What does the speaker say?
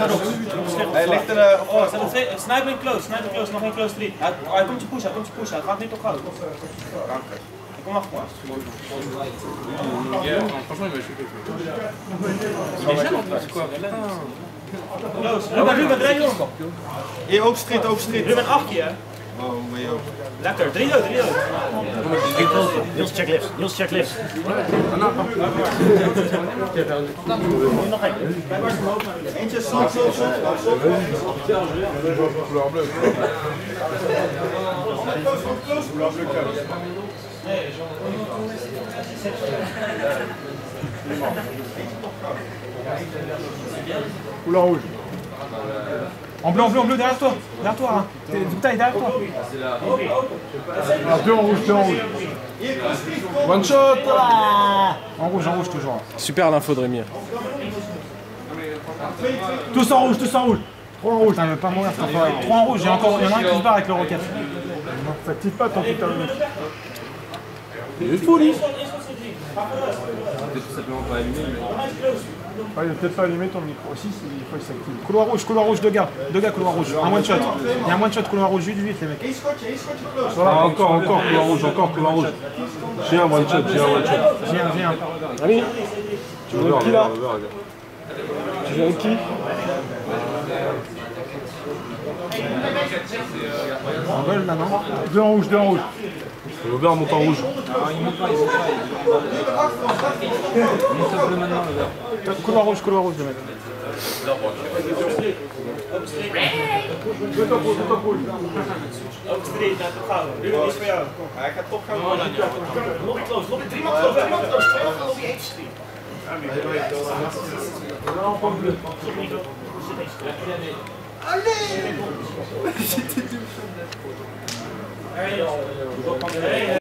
ga door. Hij ligt er. Sniper in close, sniper in close, nog geen close 3. Hij komt je pushen, hij komt je pushen. Hij gaat niet op goud. Kom maar. Ja, franchement, Ruben, draai je om. Hier, overstreet, overstreet. Ruben, 8 keer. Oh, maar joh. Lekker, 3-0, 3-0. Niels, check lifts. Niels, check lifts. Nog één. Eentje, zand, zand, zand. Couleur rouge. En bleu, derrière toi, hein. T'es derrière toi. Ah, deux en rouge, deux en rouge. One shot. En rouge toujours. Super l'info de Rémi. Tous en rouge, tous en rouge. 3 en rouge. Putain, il veut pas mourir, c'est pas pareil. 3 en rouge, il y en a un qui se barre avec le rocket. Ça active pas ton putain de mec. Il est fou, lui. Ah, il n'a peut-être pas allumé ton micro. Si, il faut qu'il s'active. Couloir rouge, deux gars, couloir rouge. Un one shot. Il y a un one shot, couloir rouge, 8-8, les mecs. Ah, encore, couloir rouge. J'ai un one shot, j'ai un. Allez. Tu veux qui là? Tu viens avec qui? En gold là, non? Deux en rouge. Le vert monte en rouge. Il monte pas, Couloir rouge, le mec. Allez!